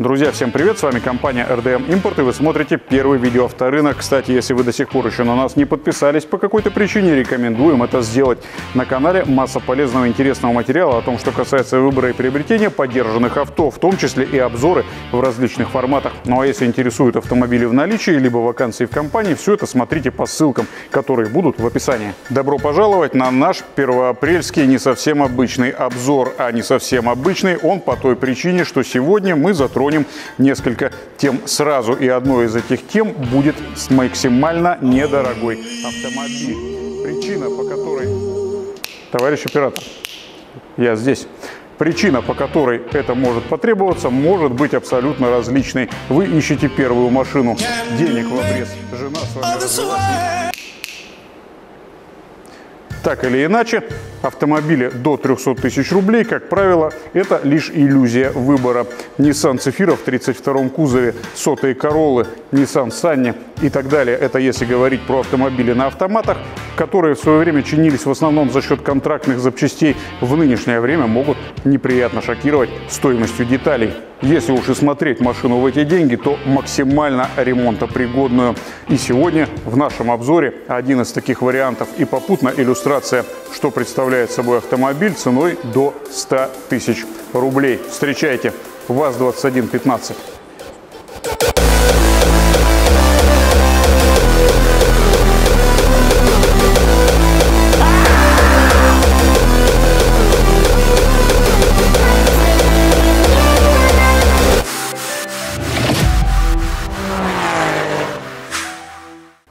Друзья, всем привет! С вами компания RDM Импорт, и вы смотрите первый видео авторынок. Кстати, если вы до сих пор еще на нас не подписались по какой-то причине, рекомендуем это сделать. На канале масса полезного и интересного материала о том, что касается выбора и приобретения подержанных авто, в том числе и обзоры в различных форматах. Ну а если интересуют автомобили в наличии, либо вакансии в компании, все это смотрите по ссылкам, которые будут в описании. Добро пожаловать на наш первоапрельский не совсем обычный обзор. А не совсем обычный он по той причине, что сегодня мы затронем несколько тем сразу, и одной из этих тем будет максимально недорогой автомобиль. Причина, по которой... Товарищ оператор, я здесь. Причина, по которой это может потребоваться, может быть абсолютно различной. Вы ищете первую машину, денег в обрез, жена с вами разделась. Так или иначе, автомобили до 300 тысяч рублей, как правило, это лишь иллюзия выбора. Ниссан Цефиро в 32-м кузове, сотые Короллы, Ниссан Санни и так далее. Это если говорить про автомобили на автоматах, которые в свое время чинились в основном за счет контрактных запчастей, в нынешнее время могут неприятно шокировать стоимостью деталей. Если уж и смотреть машину в эти деньги, то максимально ремонтопригодную. И сегодня в нашем обзоре один из таких вариантов и попутно иллюстрация, что представляет собой автомобиль ценой до 100 тысяч рублей. Встречайте, ВАЗ-2115.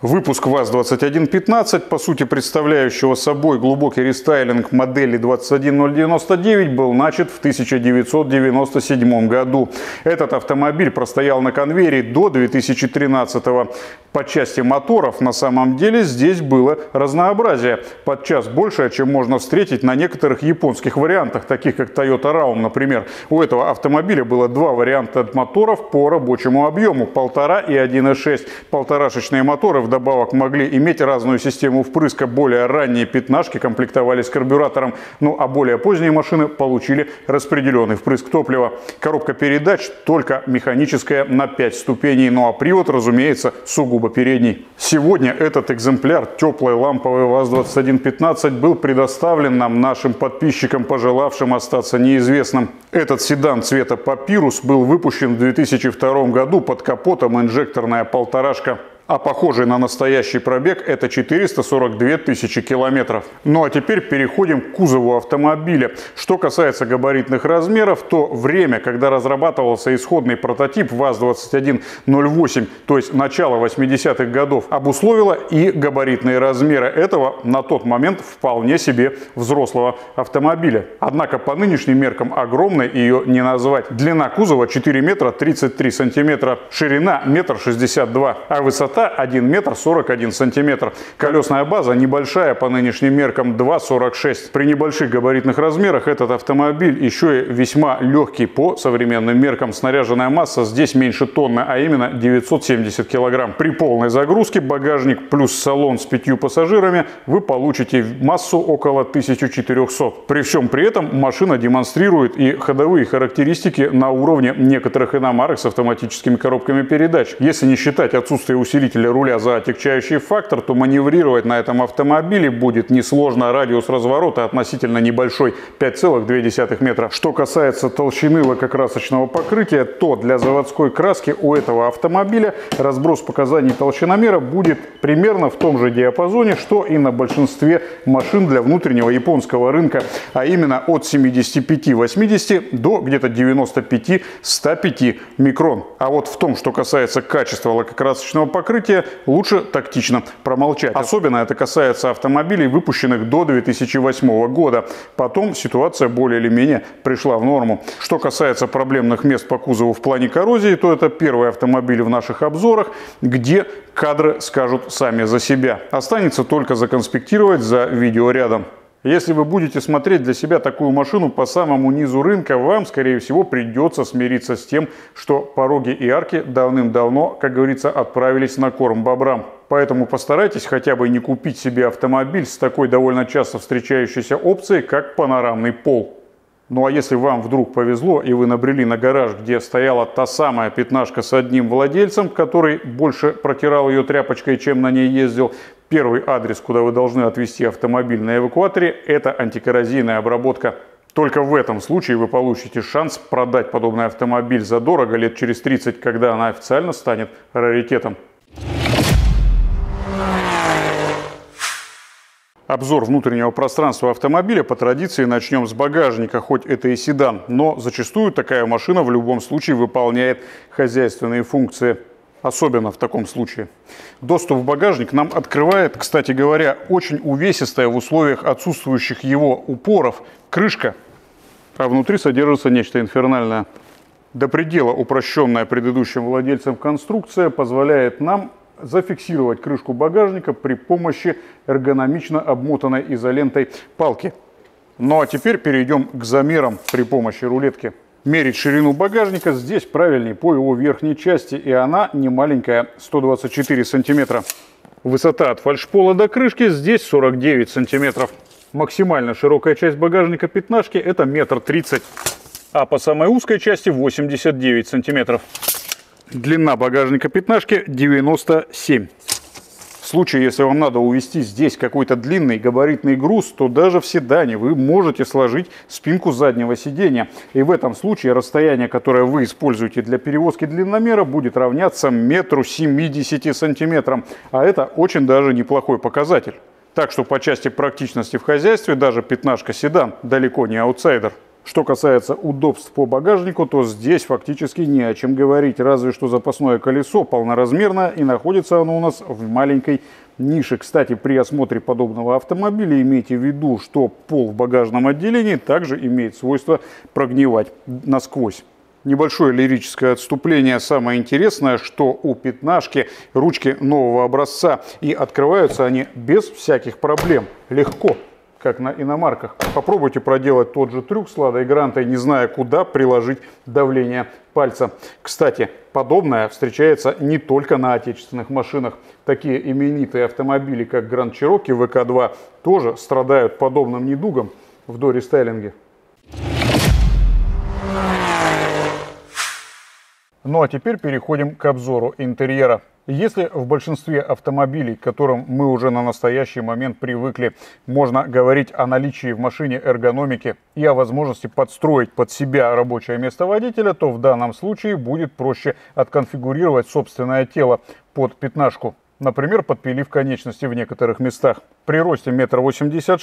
Выпуск ВАЗ-2115, по сути представляющего собой глубокий рестайлинг модели 21099, был начат в 1997 году. Этот автомобиль простоял на конвейере до 2013 года. По части моторов на самом деле здесь было разнообразие. Подчас большее, чем можно встретить на некоторых японских вариантах, таких как Toyota Raum, например. У этого автомобиля было два варианта от моторов по рабочему объему – 1,5 и 1,6. Полторашечные моторы вдобавок могли иметь разную систему впрыска. Более ранние пятнашки комплектовались карбюратором, ну а более поздние машины получили распределенный впрыск топлива. Коробка передач только механическая на 5 ступеней, ну а привод, разумеется, сугубо передний. Сегодня этот экземпляр теплой ламповой ВАЗ-2115 был предоставлен нам нашим подписчикам, пожелавшим остаться неизвестным. Этот седан цвета папирус был выпущен в 2002 году, под капотом инжекторная полторашка. А похожий на настоящий пробег – это 442 тысячи километров. Ну а теперь переходим к кузову автомобиля. Что касается габаритных размеров, то время, когда разрабатывался исходный прототип ВАЗ-2108, то есть начало 80-х годов, обусловило и габаритные размеры этого на тот момент вполне себе взрослого автомобиля. Однако по нынешним меркам огромной ее не назвать. Длина кузова 4 метра 33 сантиметра, ширина 1,62 м, а высота 1 метр 41 сантиметр. Колесная база небольшая по нынешним меркам, 2,46. При небольших габаритных размерах этот автомобиль еще и весьма легкий по современным меркам. Снаряженная масса здесь меньше тонны, а именно 970 килограмм. При полной загрузке багажник плюс салон с 5 пассажирами вы получите массу около 1400. При всем при этом машина демонстрирует и ходовые характеристики на уровне некоторых иномарок с автоматическими коробками передач. Если не считать отсутствие усилителя руля за отягчающий фактор, то маневрировать на этом автомобиле будет несложно. Радиус разворота относительно небольшой, 5,2 метра. Что касается толщины лакокрасочного покрытия, то для заводской краски у этого автомобиля разброс показаний толщиномера будет примерно в том же диапазоне, что и на большинстве машин для внутреннего японского рынка, а именно от 75-80 до где-то 95-105 микрон. А вот в том, что касается качества лакокрасочного покрытия, лучше тактично промолчать. Особенно это касается автомобилей, выпущенных до 2008 года. Потом ситуация более или менее пришла в норму. Что касается проблемных мест по кузову в плане коррозии, то это первый автомобиль в наших обзорах, где кадры скажут сами за себя. Останется только законспектировать за видеорядом. Если вы будете смотреть для себя такую машину по самому низу рынка, вам, скорее всего, придется смириться с тем, что пороги и арки давным-давно, как говорится, отправились на корм бобрам. Поэтому постарайтесь хотя бы не купить себе автомобиль с такой довольно часто встречающейся опцией, как панорамный пол. Ну а если вам вдруг повезло и вы набрели на гараж, где стояла та самая пятнашка с одним владельцем, который больше протирал ее тряпочкой, чем на ней ездил, первый адрес, куда вы должны отвезти автомобиль на эвакуаторе, это антикоррозийная обработка. Только в этом случае вы получите шанс продать подобный автомобиль задорого лет через 30, когда она официально станет раритетом. Обзор внутреннего пространства автомобиля по традиции начнем с багажника, хоть это и седан, но зачастую такая машина в любом случае выполняет хозяйственные функции. Особенно в таком случае. Доступ в багажник нам открывает, кстати говоря, очень увесистая в условиях отсутствующих его упоров крышка, а внутри содержится нечто инфернальное. До предела упрощенная предыдущим владельцем конструкция позволяет нам зафиксировать крышку багажника при помощи эргономично обмотанной изолентой палки. Ну а теперь перейдем к замерам при помощи рулетки. Мерить ширину багажника здесь правильнее по его верхней части, и она не маленькая, 124 сантиметра. Высота от фальшпола до крышки здесь 49 сантиметров. Максимально широкая часть багажника пятнашки — это 1,30 м, а по самой узкой части 89 сантиметров. Длина багажника пятнашки 97 см. В случае, если вам надо увезти здесь какой-то длинный габаритный груз, то даже в седане вы можете сложить спинку заднего сидения. И в этом случае расстояние, которое вы используете для перевозки длинномера, будет равняться 1,70 м. А это очень даже неплохой показатель. Так что по части практичности в хозяйстве даже пятнашка седан далеко не аутсайдер. Что касается удобств по багажнику, то здесь фактически не о чем говорить, разве что запасное колесо полноразмерное, и находится оно у нас в маленькой нише. Кстати, при осмотре подобного автомобиля имейте в виду, что пол в багажном отделении также имеет свойство прогнивать насквозь. Небольшое лирическое отступление. Самое интересное, что у пятнашки ручки нового образца, и открываются они без всяких проблем, легко, как на иномарках. Попробуйте проделать тот же трюк с Ладой Грантой, не зная, куда приложить давление пальца. Кстати, подобное встречается не только на отечественных машинах. Такие именитые автомобили, как Гранд Чероки ВК2, тоже страдают подобным недугом в дорестайлинге. Ну а теперь переходим к обзору интерьера. Если в большинстве автомобилей, к которым мы уже на настоящий момент привыкли, можно говорить о наличии в машине эргономики и о возможности подстроить под себя рабочее место водителя, то в данном случае будет проще отконфигурировать собственное тело под пятнашку. Например, подпилив конечности в некоторых местах. При росте 1,86 м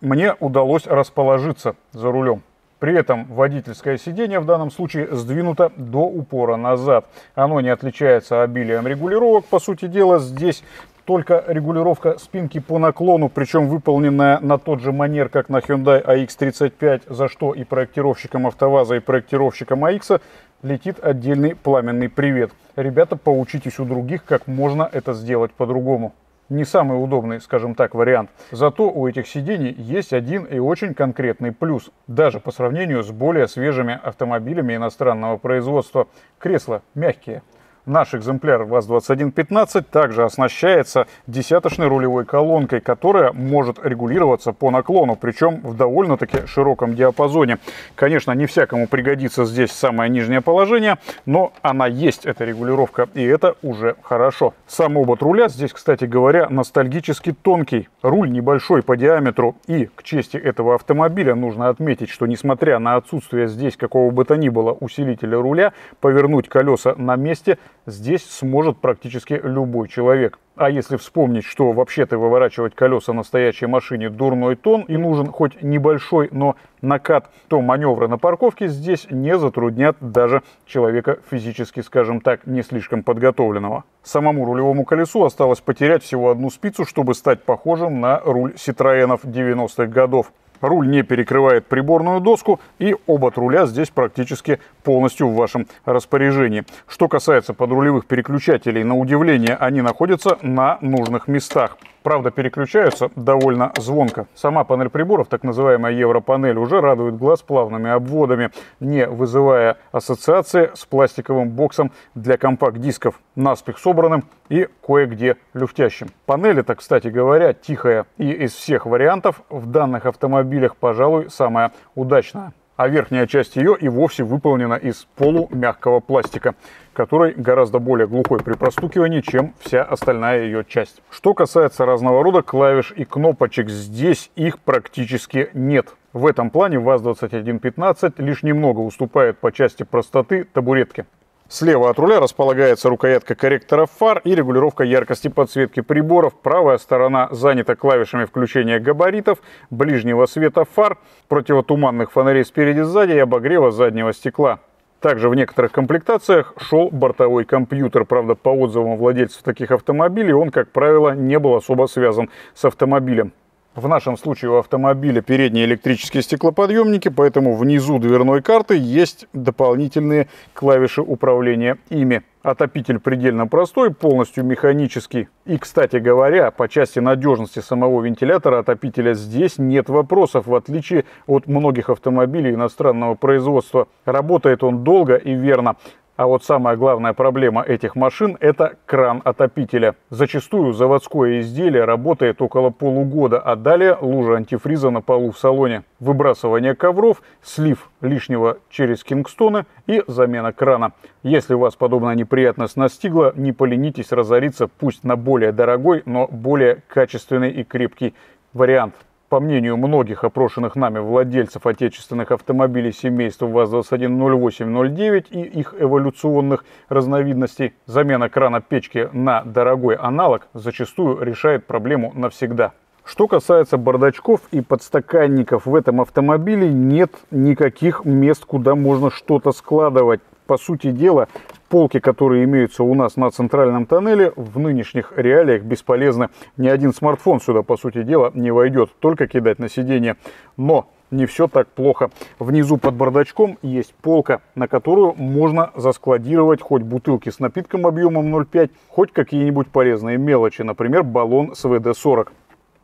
мне удалось расположиться за рулем. При этом водительское сиденье в данном случае сдвинуто до упора назад. Оно не отличается обилием регулировок, по сути дела. Здесь только регулировка спинки по наклону, причем выполненная на тот же манер, как на Hyundai ix35, за что и проектировщикам АвтоВАЗа, и проектировщикам АИКСа летит отдельный пламенный привет. Ребята, поучитесь у других, как можно это сделать по-другому. Не самый удобный, скажем так, вариант. Зато у этих сидений есть один и очень конкретный плюс. Даже по сравнению с более свежими автомобилями иностранного производства. Кресла мягкие. Наш экземпляр ВАЗ-2115 также оснащается десяточной рулевой колонкой, которая может регулироваться по наклону, причем в довольно-таки широком диапазоне. Конечно, не всякому пригодится здесь самое нижнее положение, но она есть, эта регулировка, и это уже хорошо. Сам обод руля здесь, кстати говоря, ностальгически тонкий. Руль небольшой по диаметру, и к чести этого автомобиля нужно отметить, что несмотря на отсутствие здесь какого бы то ни было усилителя руля, повернуть колеса на месте – здесь сможет практически любой человек. А если вспомнить, что вообще-то выворачивать колеса на стоячей машине дурной тон и нужен хоть небольшой, но накат, то маневры на парковке здесь не затруднят даже человека физически, скажем так, не слишком подготовленного. Самому рулевому колесу осталось потерять всего одну спицу, чтобы стать похожим на руль Ситроэнов 90-х годов. Руль не перекрывает приборную доску, и обод руля здесь практически полностью в вашем распоряжении. Что касается подрулевых переключателей, на удивление они находятся на нужных местах. Правда, переключаются довольно звонко. Сама панель приборов, так называемая европанель, уже радует глаз плавными обводами, не вызывая ассоциации с пластиковым боксом для компакт-дисков, наспех собранным и кое-где люфтящим. Панель эта, кстати говоря, тихая, и из всех вариантов в данных автомобилях, пожалуй, самая удачная. а верхняя часть ее и вовсе выполнена из полумягкого пластика, который гораздо более глухой при простукивании, чем вся остальная ее часть. Что касается разного рода клавиш и кнопочек, здесь их практически нет. В этом плане ВАЗ-2115 лишь немного уступает по части простоты табуретке. Слева от руля располагается рукоятка корректора фар и регулировка яркости подсветки приборов. Правая сторона занята клавишами включения габаритов, ближнего света фар, противотуманных фонарей спереди и сзади и обогрева заднего стекла. Также в некоторых комплектациях шел бортовой компьютер. Правда, по отзывам владельцев таких автомобилей он, как правило, не был особо связан с автомобилем. В нашем случае у автомобиля передние электрические стеклоподъемники, поэтому внизу дверной карты есть дополнительные клавиши управления ими. Отопитель предельно простой, полностью механический. И, кстати говоря, по части надежности самого вентилятора отопителя здесь нет вопросов, в отличие от многих автомобилей иностранного производства. Работает он долго и верно. А вот самая главная проблема этих машин – это кран отопителя. Зачастую заводское изделие работает около полугода, а далее лужа антифриза на полу в салоне. Выбрасывание ковров, слив лишнего через кингстоны и замена крана. Если вас подобная неприятность настигла, не поленитесь разориться, пусть на более дорогой, но более качественный и крепкий вариант. По мнению многих опрошенных нами владельцев отечественных автомобилей семейства ВАЗ-2108-09 и их эволюционных разновидностей, замена крана печки на дорогой аналог зачастую решает проблему навсегда. Что касается бардачков и подстаканников, в этом автомобиле нет никаких мест, куда можно что-то складывать. По сути дела, полки, которые имеются у нас на центральном тоннеле, в нынешних реалиях бесполезны. Ни один смартфон сюда, по сути дела, не войдет, только кидать на сиденье. Но не все так плохо. Внизу под бардачком есть полка, на которую можно заскладировать хоть бутылки с напитком объемом 0,5, хоть какие-нибудь полезные мелочи, например, баллон с ВД-40.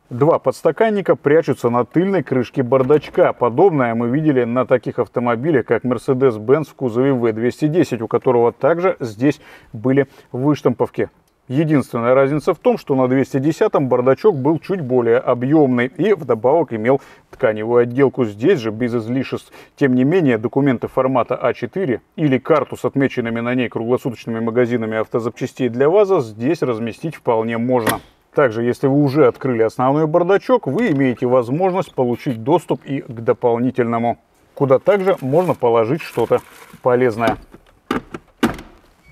Два подстаканника прячутся на тыльной крышке бардачка. Подобное мы видели на таких автомобилях, как Mercedes-Benz в кузове V210, у которого также здесь были выштамповки. Единственная разница в том, что на 210-м бардачок был чуть более объемный и вдобавок имел тканевую отделку. Здесь же без излишеств. Тем не менее, документы формата А4 или карту с отмеченными на ней круглосуточными магазинами автозапчастей для ВАЗа здесь разместить вполне можно. Также, если вы уже открыли основной бардачок, вы имеете возможность получить доступ и к дополнительному, куда также можно положить что-то полезное.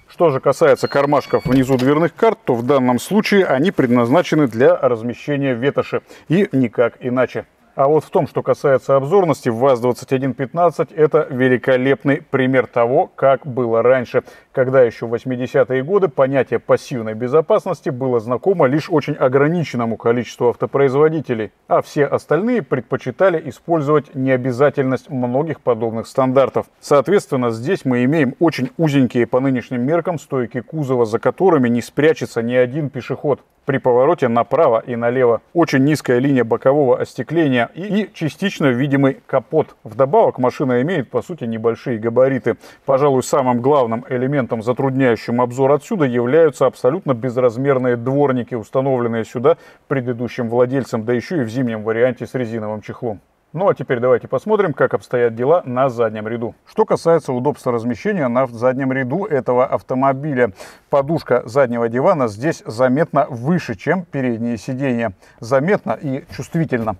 Что же касается кармашков внизу дверных карт, то в данном случае они предназначены для размещения ветоши и никак иначе. А вот в том, что касается обзорности, ВАЗ-2115 это великолепный пример того, как было раньше, когда еще в 80-е годы понятие пассивной безопасности было знакомо лишь очень ограниченному количеству автопроизводителей, а все остальные предпочитали использовать необязательность многих подобных стандартов. Соответственно, здесь мы имеем очень узенькие по нынешним меркам стойки кузова, за которыми не спрячется ни один пешеход. При повороте направо и налево очень низкая линия бокового остекления и частично видимый капот. Вдобавок машина имеет, по сути, небольшие габариты. Пожалуй, самым главным элементом, затрудняющим обзор отсюда, являются абсолютно безразмерные дворники, установленные сюда предыдущим владельцем, да еще и в зимнем варианте с резиновым чехлом. Ну а теперь давайте посмотрим, как обстоят дела на заднем ряду. Что касается удобства размещения на заднем ряду этого автомобиля. Подушка заднего дивана здесь заметно выше, чем передние сиденья. Заметно и чувствительно.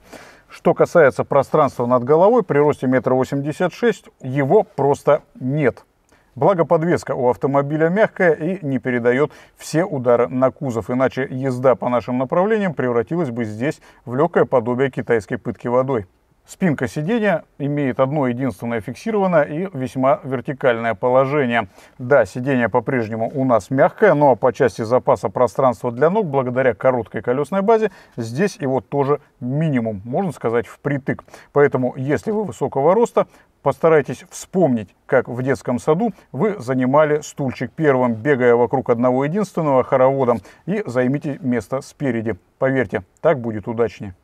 Что касается пространства над головой, при росте 1,86 м его просто нет. Благо подвеска у автомобиля мягкая и не передает все удары на кузов, иначе езда по нашим направлениям превратилась бы здесь в легкое подобие китайской пытки водой. Спинка сиденья имеет одно единственное фиксированное и весьма вертикальное положение. Да, сиденье по-прежнему у нас мягкое, но по части запаса пространства для ног, благодаря короткой колесной базе, здесь его тоже минимум, можно сказать, впритык. Поэтому, если вы высокого роста, постарайтесь вспомнить, как в детском саду вы занимали стульчик первым, бегая вокруг одного единственного хороводом, и займите место спереди. Поверьте, так будет удачнее.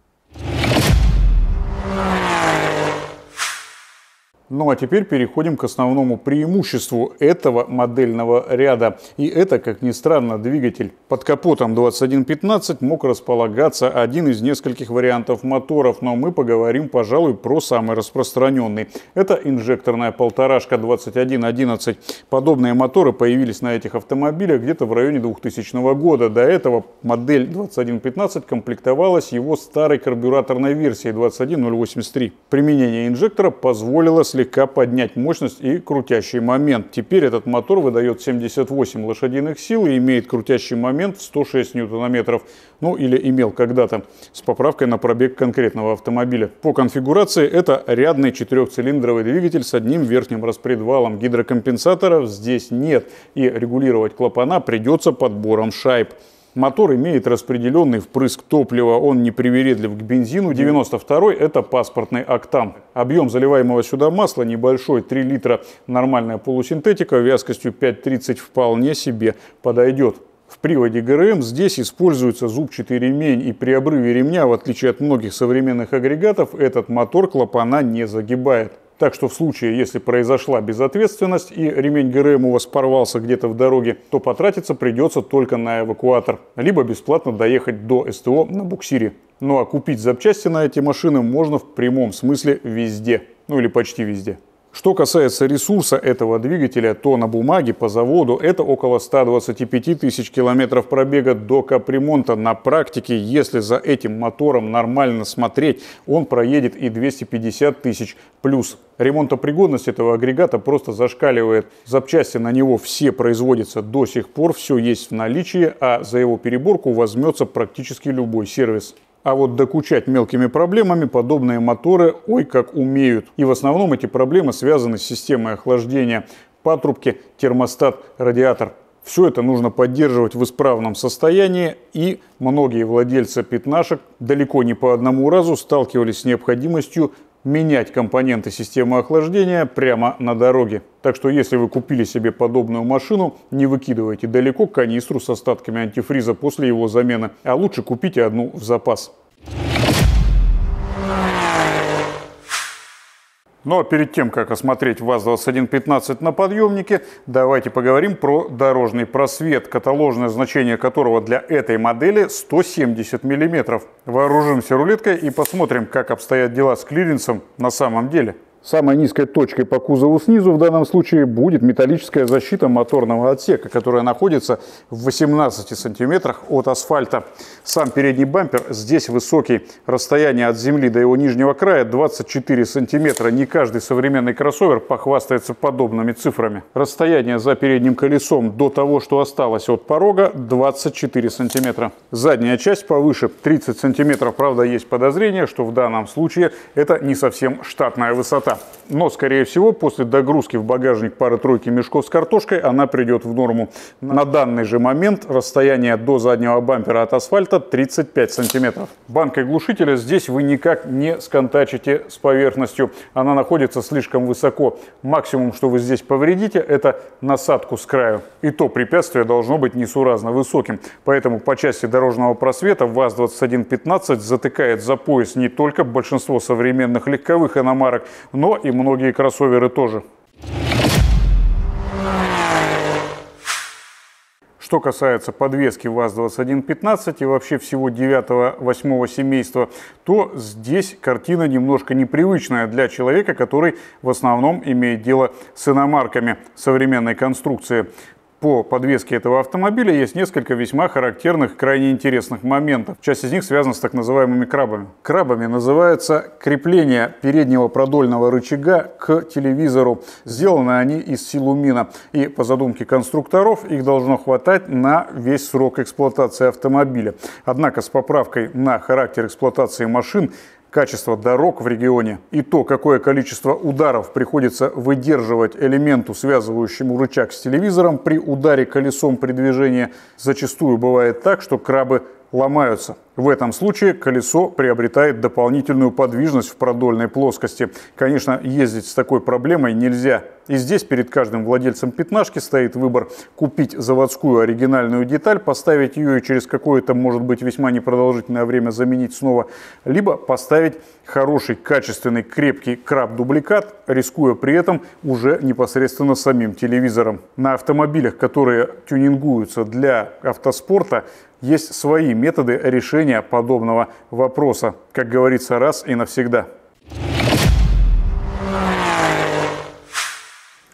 Ну а теперь переходим к основному преимуществу этого модельного ряда. И это, как ни странно, двигатель. Под капотом 2115 мог располагаться один из нескольких вариантов моторов, но мы поговорим, пожалуй, про самый распространенный. Это инжекторная полторашка 2111. Подобные моторы появились на этих автомобилях где-то в районе 2000 года. До этого модель 2115 комплектовалась его старой карбюраторной версией 21083. Применение инжектора позволило слегка поднять мощность и крутящий момент. Теперь этот мотор выдает 78 лошадиных сил и имеет крутящий момент в 106 ньютон-метров. Ну или имел когда-то, с поправкой на пробег конкретного автомобиля. По конфигурации это рядный четырехцилиндровый двигатель с одним верхним распредвалом. Гидрокомпенсаторов здесь нет, и регулировать клапана придется подбором шайб. Мотор имеет распределенный впрыск топлива, он непривередлив к бензину. 92-й – это паспортный октан. Объем заливаемого сюда масла небольшой, 3 литра, нормальная полусинтетика, вязкостью 5,30 вполне себе подойдет. В приводе ГРМ здесь используется зубчатый ремень, и при обрыве ремня, в отличие от многих современных агрегатов, этот мотор клапана не загибает. Так что в случае, если произошла безответственность и ремень ГРМ у вас порвался где-то в дороге, то потратиться придется только на эвакуатор, либо бесплатно доехать до СТО на буксире. Ну а купить запчасти на эти машины можно в прямом смысле везде, ну или почти везде. Что касается ресурса этого двигателя, то на бумаге по заводу это около 125 тысяч километров пробега до капремонта. На практике, если за этим мотором нормально смотреть, он проедет и 250 тысяч плюс. Ремонтопригодность этого агрегата просто зашкаливает. Запчасти на него все производятся до сих пор, все есть в наличии, а за его переборку возьмется практически любой сервис. А вот докучать мелкими проблемами подобные моторы ой как умеют. И в основном эти проблемы связаны с системой охлаждения, патрубки, термостат, радиатор. Все это нужно поддерживать в исправном состоянии, и многие владельцы пятнашек далеко не по одному разу сталкивались с необходимостью менять компоненты системы охлаждения прямо на дороге. Так что если вы купили себе подобную машину, не выкидывайте далеко канистру с остатками антифриза после его замены, а лучше купите одну в запас. Ну а перед тем, как осмотреть ВАЗ-2115 на подъемнике, давайте поговорим про дорожный просвет, каталожное значение которого для этой модели 170 мм. Вооружимся рулеткой и посмотрим, как обстоят дела с клиренсом на самом деле. Самой низкой точкой по кузову снизу в данном случае будет металлическая защита моторного отсека, которая находится в 18 сантиметрах от асфальта. Сам передний бампер здесь высокий. Расстояние от земли до его нижнего края 24 сантиметра. Не каждый современный кроссовер похвастается подобными цифрами. Расстояние за передним колесом до того, что осталось от порога, 24 сантиметра. Задняя часть повыше 30 сантиметров. Правда, есть подозрение, что в данном случае это не совсем штатная высота. Но, скорее всего, после догрузки в багажник пары-тройки мешков с картошкой она придет в норму. На данный же момент расстояние до заднего бампера от асфальта 35 сантиметров. Банкой глушителя здесь вы никак не сконтачите с поверхностью. Она находится слишком высоко. Максимум, что вы здесь повредите, это насадку с краю. И то препятствие должно быть несуразно высоким. Поэтому по части дорожного просвета ВАЗ-2115 затыкает за пояс не только большинство современных легковых иномарок, но и многие кроссоверы тоже. Что касается подвески ВАЗ-2115 и вообще всего 9-8 семейства, то здесь картина немножко непривычная для человека, который в основном имеет дело с иномарками современной конструкции. По подвеске этого автомобиля есть несколько весьма характерных, крайне интересных моментов. Часть из них связана с так называемыми крабами. Крабами называется крепление переднего продольного рычага к телевизору. Сделаны они из силумина. И по задумке конструкторов их должно хватать на весь срок эксплуатации автомобиля. Однако с поправкой на характер эксплуатации машин, качество дорог в регионе и то, какое количество ударов приходится выдерживать элементу, связывающему рычаг с телевизором при ударе колесом при движении, зачастую бывает так, что крабы ломаются. В этом случае колесо приобретает дополнительную подвижность в продольной плоскости. Конечно, ездить с такой проблемой нельзя. И здесь перед каждым владельцем пятнашки стоит выбор: купить заводскую оригинальную деталь, поставить ее и через какое-то, может быть, весьма непродолжительное время заменить снова, либо поставить хороший, качественный, крепкий краб-дубликат, рискуя при этом уже непосредственно самим телевизором. На автомобилях, которые тюнингуются для автоспорта, есть свои методы решения подобного вопроса, как говорится, раз и навсегда.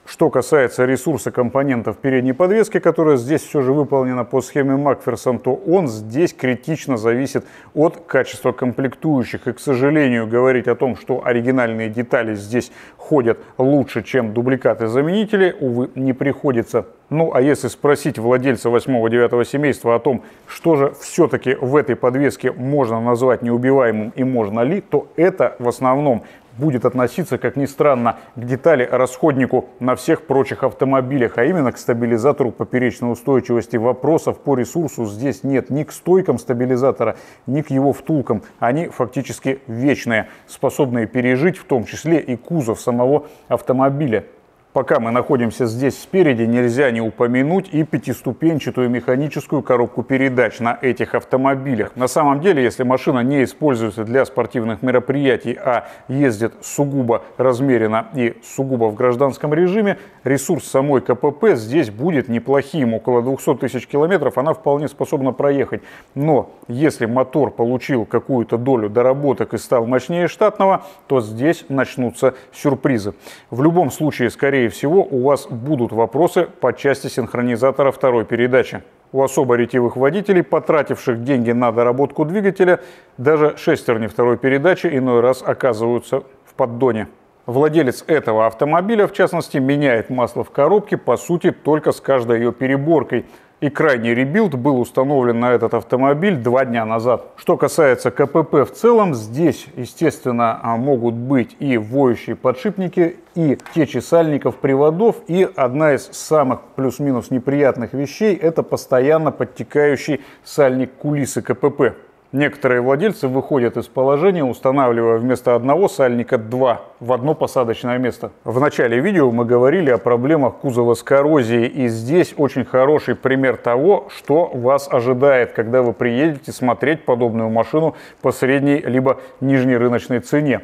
Что касается ресурса компонентов передней подвески, которая здесь все же выполнена по схеме Макферсон, то он здесь критично зависит от качества комплектующих. И, к сожалению, говорить о том, что оригинальные детали здесь ходят лучше, чем дубликаты-заменители, увы, не приходится. Ну, а если спросить владельца 8-9 семейства о том, что же все-таки в этой подвеске можно назвать неубиваемым и можно ли, то это в основном будет относиться, как ни странно, к детали-расходнику на всех прочих автомобилях, а именно к стабилизатору поперечной устойчивости. Вопросов по ресурсу здесь нет ни к стойкам стабилизатора, ни к его втулкам. Они фактически вечные, способные пережить в том числе и кузов самого автомобиля. Пока мы находимся здесь спереди, нельзя не упомянуть и пятиступенчатую механическую коробку передач на этих автомобилях. На самом деле, если машина не используется для спортивных мероприятий, а ездит сугубо размеренно и сугубо в гражданском режиме, ресурс самой КПП здесь будет неплохим. Около 200 тысяч километров она вполне способна проехать. Но если мотор получил какую-то долю доработок и стал мощнее штатного, то здесь начнутся сюрпризы. В любом случае, скорее всего, у вас будут вопросы по части синхронизатора второй передачи. У особо ретивых водителей, потративших деньги на доработку двигателя, даже шестерни второй передачи иной раз оказываются в поддоне. Владелец этого автомобиля, в частности, меняет масло в коробке, по сути, только с каждой ее переборкой. И крайний ребилд был установлен на этот автомобиль 2 дня назад. Что касается КПП в целом, здесь, естественно, могут быть и воющие подшипники, и течи сальников приводов, и одна из самых плюс-минус неприятных вещей – это постоянно подтекающий сальник кулисы КПП. Некоторые владельцы выходят из положения, устанавливая вместо одного сальника 2 в одно посадочное место. В начале видео мы говорили о проблемах кузова с коррозией, и здесь очень хороший пример того, что вас ожидает, когда вы приедете смотреть подобную машину по средней либо нижней рыночной цене.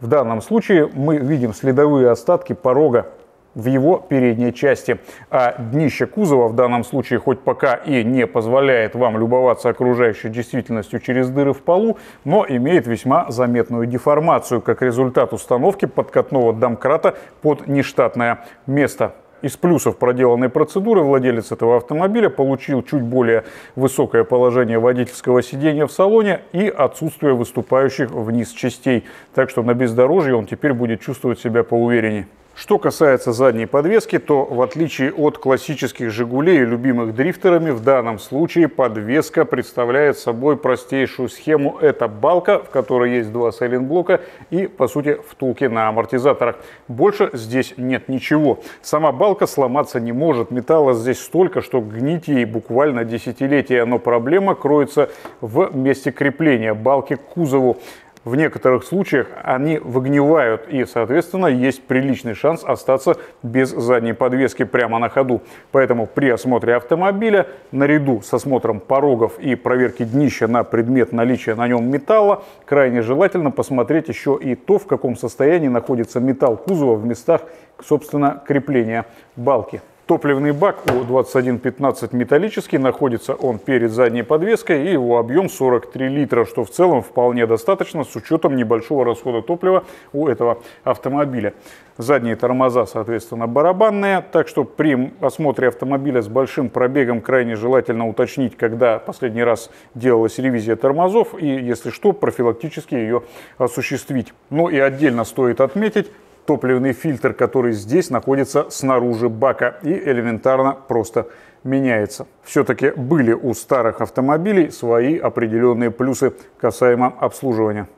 В данном случае мы видим следовые остатки порога в его передней части. А днище кузова в данном случае хоть пока и не позволяет вам любоваться окружающей действительностью через дыры в полу, но имеет весьма заметную деформацию, как результат установки подкатного домкрата под нештатное место. Из плюсов проделанной процедуры владелец этого автомобиля получил чуть более высокое положение водительского сидения в салоне и отсутствие выступающих вниз частей. Так что на бездорожье он теперь будет чувствовать себя поувереннее. Что касается задней подвески, то в отличие от классических «Жигулей», любимых дрифтерами, в данном случае подвеска представляет собой простейшую схему. Это балка, в которой есть 2 сайлентблока и, по сути, втулки на амортизаторах. Больше здесь нет ничего. Сама балка сломаться не может. Металла здесь столько, что гнить ей буквально десятилетия. Но проблема кроется в месте крепления балки к кузову. В некоторых случаях они выгнивают и, соответственно, есть приличный шанс остаться без задней подвески прямо на ходу. Поэтому при осмотре автомобиля, наряду с осмотром порогов и проверки днища на предмет наличия на нем металла, крайне желательно посмотреть еще и то, в каком состоянии находится металл кузова в местах, собственно, крепления балки. Топливный бак у 2115 металлический, находится он перед задней подвеской, и его объем 43 литра, что в целом вполне достаточно с учетом небольшого расхода топлива у этого автомобиля. Задние тормоза, соответственно, барабанные, так что при осмотре автомобиля с большим пробегом крайне желательно уточнить, когда последний раз делалась ревизия тормозов, и, если что, профилактически ее осуществить. Ну и отдельно стоит отметить топливный фильтр, который здесь находится снаружи бака и элементарно просто меняется. Все-таки были у старых автомобилей свои определенные плюсы касаемо обслуживания.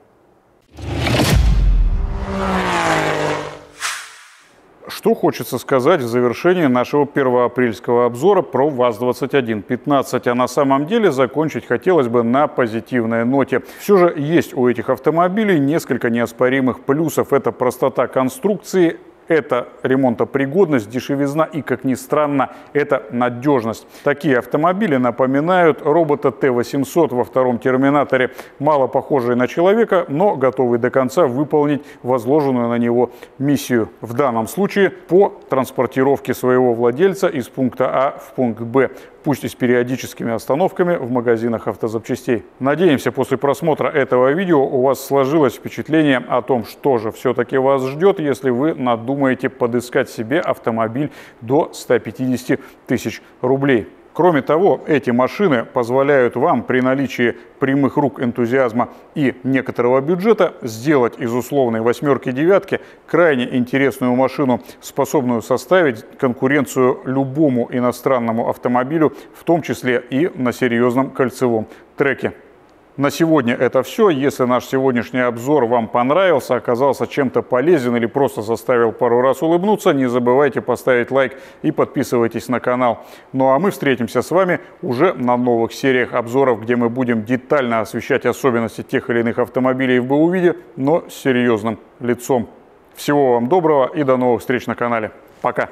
Что хочется сказать в завершении нашего первоапрельского обзора про ВАЗ-2115, а на самом деле закончить хотелось бы на позитивной ноте. Все же есть у этих автомобилей несколько неоспоримых плюсов. Это простота конструкции, это ремонтопригодность, дешевизна и, как ни странно, это надежность. Такие автомобили напоминают робота Т-800 во втором «Терминаторе», мало похожие на человека, но готовые до конца выполнить возложенную на него миссию. В данном случае по транспортировке своего владельца из пункта А в пункт Б, пусть и с периодическими остановками в магазинах автозапчастей. Надеемся, после просмотра этого видео у вас сложилось впечатление о том, что же все-таки вас ждет, если вы надумаете подыскать себе автомобиль до 150 тысяч рублей. Кроме того, эти машины позволяют вам при наличии прямых рук, энтузиазма и некоторого бюджета сделать из условной восьмерки-девятки крайне интересную машину, способную составить конкуренцию любому иностранному автомобилю, в том числе и на серьезном кольцевом треке. На сегодня это все. Если наш сегодняшний обзор вам понравился, оказался чем-то полезен или просто заставил пару раз улыбнуться, не забывайте поставить лайк и подписывайтесь на канал. Ну а мы встретимся с вами уже на новых сериях обзоров, где мы будем детально освещать особенности тех или иных автомобилей в БУ виде, но с серьезным лицом. Всего вам доброго и до новых встреч на канале. Пока!